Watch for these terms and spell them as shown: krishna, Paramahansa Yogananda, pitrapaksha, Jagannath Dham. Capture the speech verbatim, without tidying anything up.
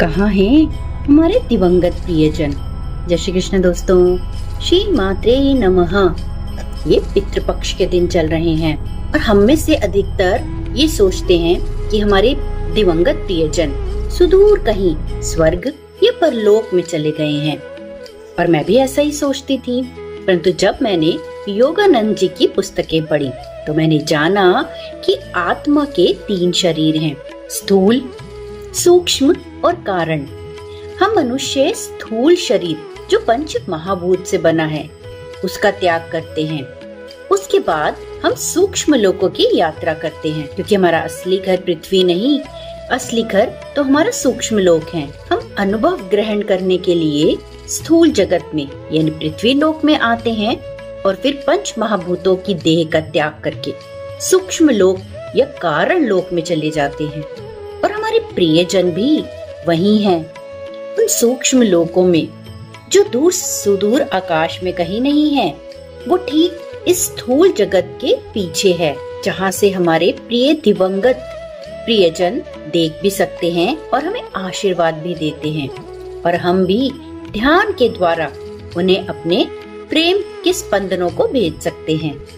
कहाँ हैं हमारे दिवंगत प्रियजन। जय श्री कृष्ण दोस्तों, श्री मात्रे नमः। ये पितृपक्ष के दिन चल रहे हैं और हम में से अधिकतर ये सोचते हैं कि हमारे दिवंगत प्रियजन सुदूर कहीं स्वर्ग या परलोक में चले गए हैं, और मैं भी ऐसा ही सोचती थी। परंतु जब मैंने योगानंद जी की पुस्तकें पढ़ी तो मैंने जाना कि आत्मा के तीन शरीर हैं, स्थूल, सूक्ष्म और कारण। हम मनुष्य स्थूल शरीर जो पंच महाभूत से बना है उसका त्याग करते हैं। उसके बाद हम सूक्ष्म लोकों की यात्रा करते हैं, क्योंकि हमारा असली घर पृथ्वी नहीं, असली घर तो हमारा सूक्ष्म लोक है। हम अनुभव ग्रहण करने के लिए स्थूल जगत में यानी पृथ्वी लोक में आते हैं और फिर पंच महाभूतों की देह का त्याग करके सूक्ष्म लोक या कारण लोक में चले जाते हैं, और हमारे प्रियजन भी वही हैं, उन सूक्ष्म लोकों में जो दूर सुदूर आकाश में कहीं नहीं है। वो ठीक इस स्थूल जगत के पीछे है, जहाँ से हमारे प्रिय दिवंगत प्रियजन देख भी सकते हैं और हमें आशीर्वाद भी देते हैं, और हम भी ध्यान के द्वारा उन्हें अपने प्रेम के स्पंदनों को भेज सकते हैं।